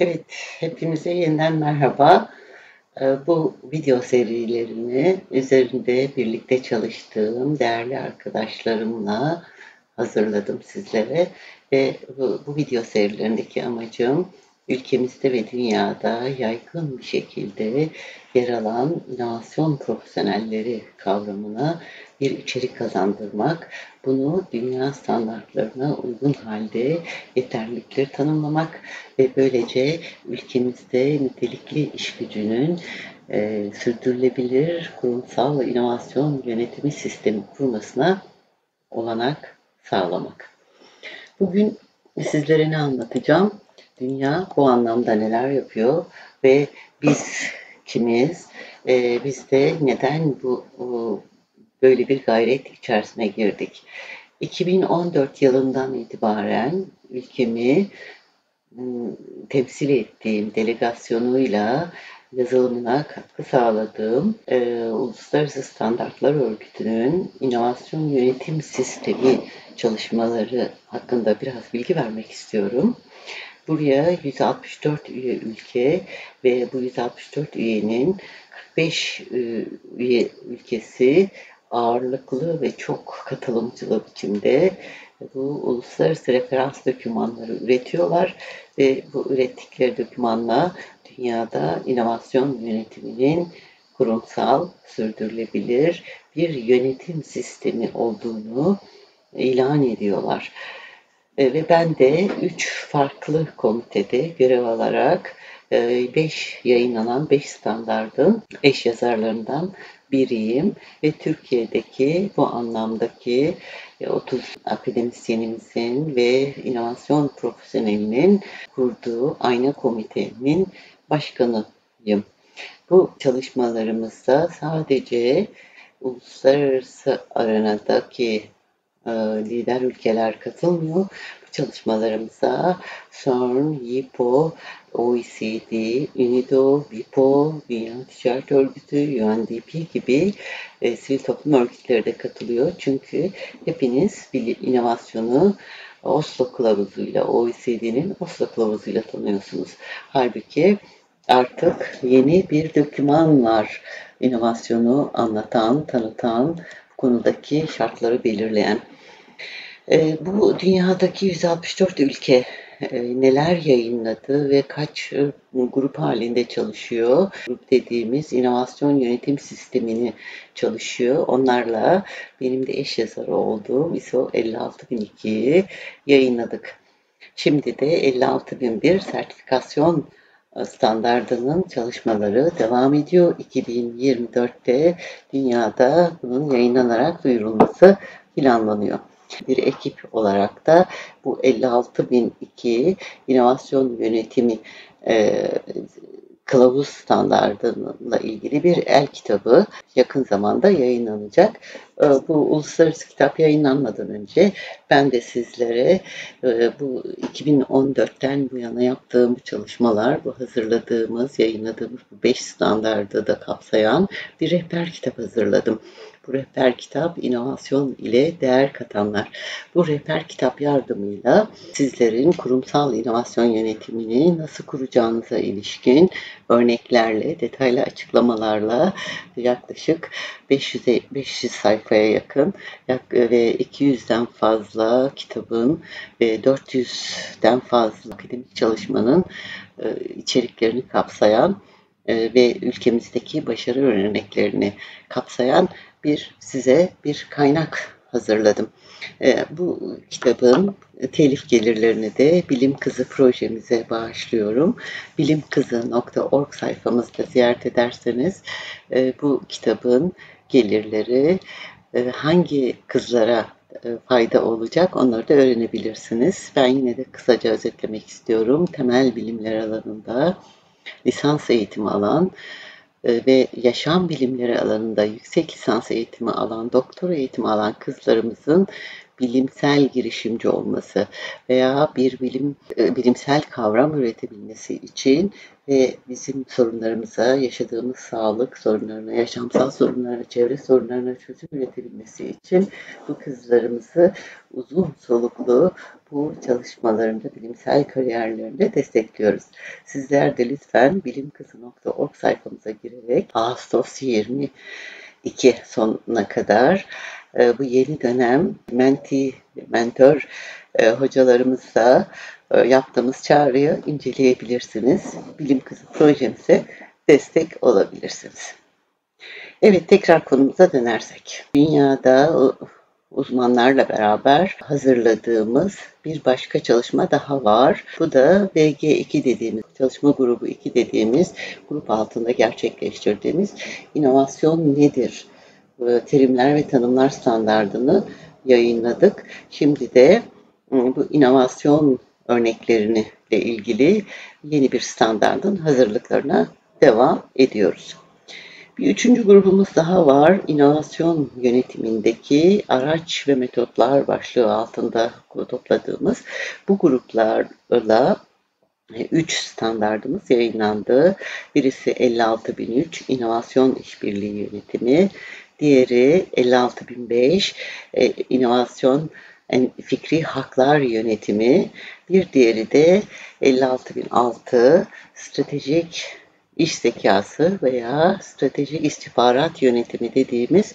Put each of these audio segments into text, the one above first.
Evet, hepinize yeniden merhaba. Bu video serilerini üzerinde birlikte çalıştığım değerli arkadaşlarımla hazırladım sizlere. Ve bu video serilerindeki amacım ülkemizde ve dünyada yaygın bir şekilde yer alan inovasyon profesyonelleri kavramına bir içerik kazandırmak, bunu dünya standartlarına uygun halde yeterlilikleri tanımlamak ve böylece ülkemizde nitelikli iş gücünün sürdürülebilir kurumsal inovasyon yönetimi sistemi kurmasına olanak sağlamak. Bugün sizlere ne anlatacağım? Dünya bu anlamda neler yapıyor ve biz kimiz? Biz de neden böyle bir gayret içerisine girdik? 2014 yılından itibaren ülkemi temsil ettiğim delegasyonuyla yazılımına katkı sağladığım Uluslararası Standartlar Örgütü'nün inovasyon yönetim sistemi çalışmaları hakkında biraz bilgi vermek istiyorum. Buraya 164 üye ülke ve bu 164 üyenin 45 üye ülkesi ağırlıklı ve çok katılımcılı biçimde bu uluslararası referans dokümanları üretiyorlar ve bu ürettikleri dokümanla dünyada inovasyon yönetiminin kurumsal, sürdürülebilir bir yönetim sistemi olduğunu ilan ediyorlar. Ve ben de 3 farklı komitede görev alarak 5 yayınlanan 5 standardın eş yazarlarından biriyim. Ve Türkiye'deki bu anlamdaki 30 akademisyenimizin ve inovasyon profesyonelinin kurduğu ayna komitenin başkanıyım. Bu çalışmalarımızda sadece uluslararası arenadaki lider ülkeler katılmıyor. Bu çalışmalarımıza CERN, WIPO, OECD, UNIDO, BIPO, Dünya Ticaret Örgütü, UNDP gibi sivil toplum örgütleri de katılıyor. Çünkü hepiniz inovasyonu Oslo Kılavuzu'yla, OECD'nin Oslo Kılavuzu'yla tanıyorsunuz. Halbuki artık yeni bir doküman var. İnovasyonu anlatan, tanıtan, konudaki şartları belirleyen. Bu dünyadaki 164 ülke neler yayınladı ve kaç grup halinde çalışıyor? Grup dediğimiz inovasyon yönetim sistemini çalışıyor. Onlarla benim de eş yazarı olduğum ISO 56002'yi yayınladık. Şimdi de 56001 sertifikasyon standardının çalışmaları devam ediyor. 2024'te dünyada bunun yayınlanarak duyurulması planlanıyor. Bir ekip olarak da bu 56002 inovasyon yönetimi kılavuz standardıyla ilgili bir el kitabı yakın zamanda yayınlanacak. Bu uluslararası kitap yayınlanmadan önce ben de sizlere bu 2014'ten bu yana yaptığım çalışmalar, bu hazırladığımız, yayınladığımız bu 5 standardı da kapsayan bir rehber kitap hazırladım. Bu rehber kitap inovasyon ile değer katanlar. Bu rehber kitap yardımıyla sizlerin kurumsal inovasyon yönetimini nasıl kuracağınıza ilişkin örneklerle, detaylı açıklamalarla yaklaşık 500 sayfaya yakın ve 200'den fazla kitabın ve 400'den fazla akademik çalışmanın içeriklerini kapsayan ve ülkemizdeki başarı örneklerini kapsayan size bir kaynak hazırladım. Bu kitabın telif gelirlerini de Bilim Kızı projemize bağışlıyorum. BilimKizi.org sayfamızda ziyaret ederseniz bu kitabın gelirleri hangi kızlara fayda olacak onları da öğrenebilirsiniz. Ben yine de kısaca özetlemek istiyorum. Temel bilimler alanında lisans eğitimi alan ve yaşam bilimleri alanında yüksek lisans eğitimi alan, doktora eğitimi alan kızlarımızın bilimsel girişimci olması veya bir bilimsel kavram üretebilmesi için ve bizim sorunlarımıza, yaşadığımız sağlık sorunlarına, yaşamsal sorunlarına, çevre sorunlarına çözüm üretebilmesi için bu kızlarımızı uzun soluklu bu çalışmalarında, bilimsel kariyerlerinde destekliyoruz. Sizler de lütfen bilimkizi.org sayfamıza girerek Ağustos 22 sonuna kadar bu yeni dönem mentor hocalarımızla yaptığımız çağrıyı inceleyebilirsiniz. Bilim Kızı projemize destek olabilirsiniz. Evet, tekrar konumuza dönersek. Dünyada uzmanlarla beraber hazırladığımız bir başka çalışma daha var. Bu da BG2 dediğimiz, çalışma grubu 2 dediğimiz grup altında gerçekleştirdiğimiz inovasyon nedir? Terimler ve tanımlar standardını yayınladık. Şimdi de bu inovasyon örnekleriyle ilgili yeni bir standardın hazırlıklarına devam ediyoruz. Bir üçüncü grubumuz daha var. İnovasyon yönetimindeki araç ve metotlar başlığı altında topladığımız bu gruplarla 3 standardımız yayınlandı. Birisi 56003 inovasyon işbirliği yönetimi, diğeri 56005 inovasyon fikri haklar yönetimi, bir diğeri de 56006 stratejik iş zekası veya stratejik istihbarat yönetimi dediğimiz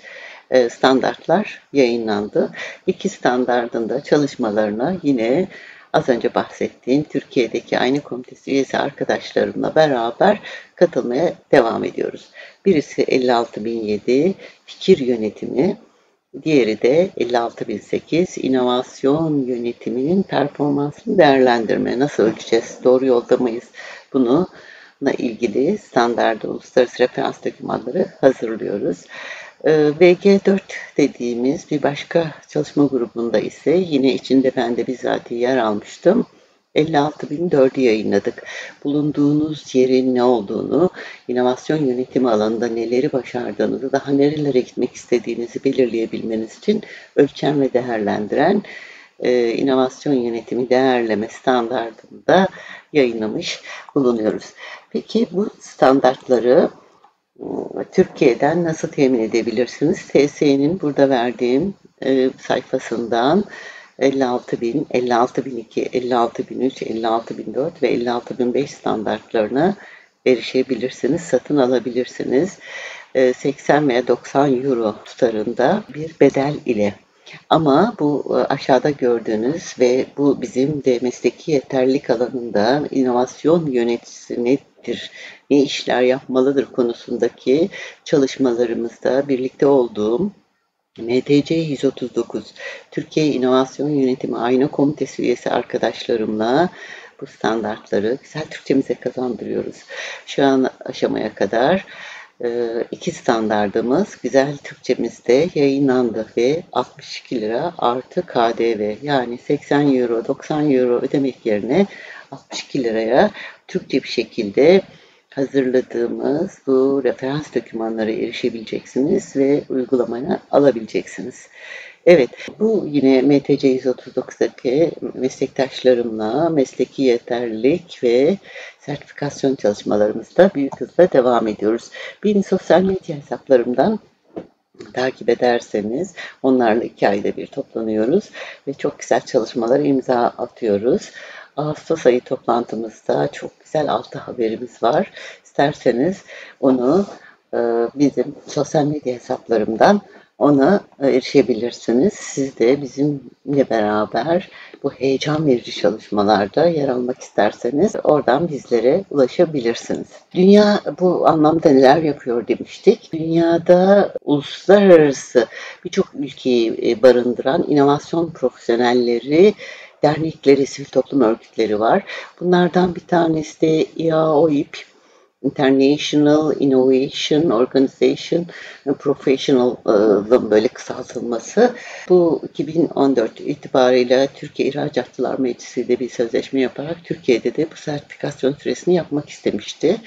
standartlar yayınlandı. İki standardın da çalışmalarına yine az önce bahsettiğim Türkiye'deki aynı komitesi üyesi arkadaşlarımla beraber katılmaya devam ediyoruz. Birisi 56007 fikir yönetimi, diğeri de 56008 inovasyon yönetiminin performansını değerlendirme. Nasıl ölçeceğiz? Doğru yolda mıyız? Bununla ilgili standartta uluslararası referans dokümanları hazırlıyoruz. VG4 dediğimiz bir başka çalışma grubunda ise yine içinde ben de bizatihi yer almıştım. 56004'ü yayınladık. Bulunduğunuz yerin ne olduğunu, inovasyon yönetimi alanında neleri başardığınızı, daha nerelere gitmek istediğinizi belirleyebilmeniz için ölçen ve değerlendiren inovasyon yönetimi değerleme standartında yayınlamış bulunuyoruz. Peki bu standartları Türkiye'den nasıl temin edebilirsiniz? TSE'nin burada verdiğim sayfasından 56000, 56002, 56003, 56004 ve 56005 standartlarına erişebilirsiniz, satın alabilirsiniz. 80 veya 90 euro tutarında bir bedel ile. Ama bu aşağıda gördüğünüz ve bu bizim de mesleki yeterlilik alanında inovasyon yöneticisi nedir, ne işler yapmalıdır konusundaki çalışmalarımızda birlikte olduğum MTC 139 Türkiye İnovasyon Yönetimi Ayna Komitesi üyesi arkadaşlarımla bu standartları güzel Türkçemize kazandırıyoruz. Şu an aşamaya kadar 2 standardımız güzel Türkçemizde yayınlandı ve 62 lira artı KDV, yani 80 euro 90 euro ödemek yerine 62 liraya Türkçe bir şekilde hazırladığımız bu referans dokümanlara erişebileceksiniz ve uygulamaya alabileceksiniz. Evet, bu yine MTC 139'daki meslektaşlarımla mesleki yeterlilik ve sertifikasyon çalışmalarımızda büyük hızla devam ediyoruz. Beni sosyal medya hesaplarımdan takip ederseniz, onlarla 2 ayda bir toplanıyoruz ve çok güzel çalışmalara imza atıyoruz. Ağustos ayı toplantımızda çok güzel 6 haberimiz var. İsterseniz onu bizim sosyal medya hesaplarımdan ona erişebilirsiniz. Siz de bizimle beraber bu heyecan verici çalışmalarda yer almak isterseniz oradan bizlere ulaşabilirsiniz. Dünya bu anlamda neler yapıyor demiştik. Dünyada uluslararası birçok ülkeyi barındıran inovasyon profesyonelleri, dernekleri, sivil toplum örgütleri var. Bunlardan bir tanesi de IAOİP, International Innovation Organization Professional'ın böyle kısaltılması. Bu 2014 itibariyle Türkiye İhracatçılar Meclisi'yle bir sözleşme yaparak Türkiye'de de bu sertifikasyon süresini yapmak istemişti.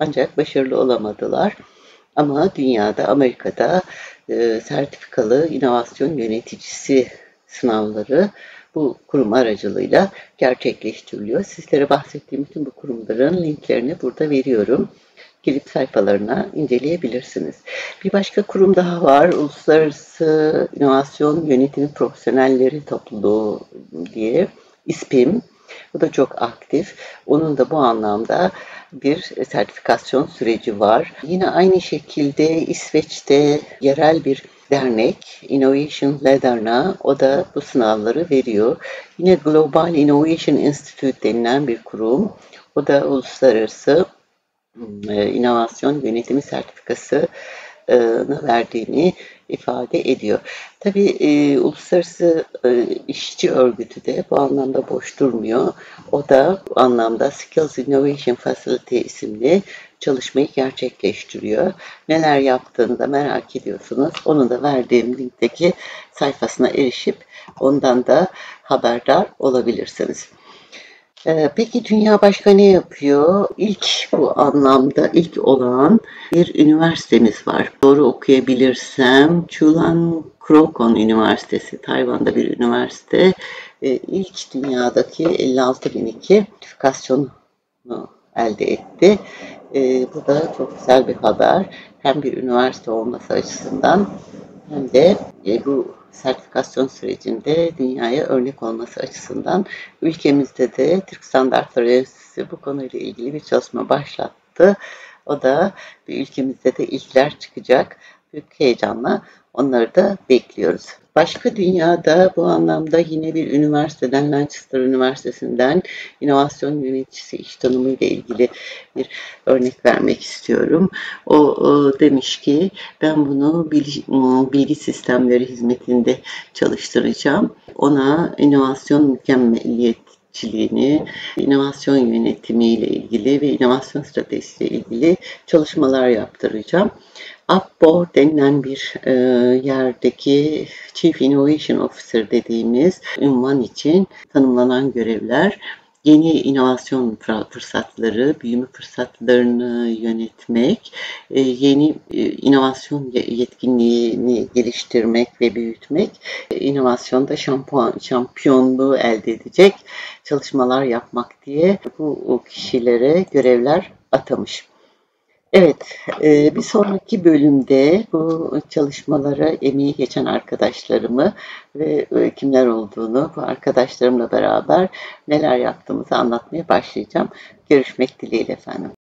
Ancak başarılı olamadılar. Ama dünyada, Amerika'da sertifikalı inovasyon yöneticisi sınavları bu kurum aracılığıyla gerçekleştiriliyor. Sizlere bahsettiğim bütün bu kurumların linklerini burada veriyorum. Gelip sayfalarına inceleyebilirsiniz. Bir başka kurum daha var. Uluslararası İnovasyon Yönetimi Profesyonelleri Topluluğu diye İSPİM. Bu da çok aktif. Onun da bu anlamda bir sertifikasyon süreci var. Yine aynı şekilde İsveç'te yerel bir dernek Innovation Leader'na o da bu sınavları veriyor. Yine Global Innovation Institute denilen bir kurum. O da uluslararası inovasyon yönetimi sertifikasını verdiğini ifade ediyor. Tabii Uluslararası İşçi Örgütü de bu anlamda boş durmuyor. O da bu anlamda Skills Innovation Facility isimli çalışmayı gerçekleştiriyor. Neler yaptığını da merak ediyorsunuz. Onun da verdiğim linkteki sayfasına erişip ondan da haberdar olabilirsiniz. Peki dünya başka ne yapıyor? İlk bu anlamda ilk olan bir üniversitemiz var. Doğru okuyabilirsem Chulalongkorn Üniversitesi, Tayvan'da bir üniversite. İlk dünyadaki 56.002 sertifikasyonu elde etti. Bu da çok güzel bir haber. Hem bir üniversite olması açısından hem de bu sertifikasyon sürecinde dünyaya örnek olması açısından ülkemizde de Türk Standartlar Örgütü bu konuyla ilgili bir çalışma başlattı. O da ülkemizde de ilkler çıkacak. Büyük heyecanla onları da bekliyoruz. Başka dünyada bu anlamda yine bir üniversiteden, Lancaster Üniversitesi'nden inovasyon yöneticisi iş tanımı ile ilgili bir örnek vermek istiyorum. O demiş ki ben bunu bilgi sistemleri hizmetinde çalıştıracağım. Ona inovasyon mükemmeliyetçiliğini, inovasyon yönetimi ile ilgili ve inovasyon stratejisi ile ilgili çalışmalar yaptıracağım. Apple denilen bir yerdeki Chief Innovation Officer dediğimiz ünvan için tanımlanan görevler yeni inovasyon fırsatları, büyüme fırsatlarını yönetmek, yeni inovasyon yetkinliğini geliştirmek ve büyütmek, inovasyonda şampiyonluğu elde edecek çalışmalar yapmak diye bu kişilere görevler atamış. Evet, bir sonraki bölümde bu çalışmalara emeği geçen arkadaşlarımı ve kimler olduğunu bu arkadaşlarımla beraber neler yaptığımızı anlatmaya başlayacağım. Görüşmek dileğiyle efendim.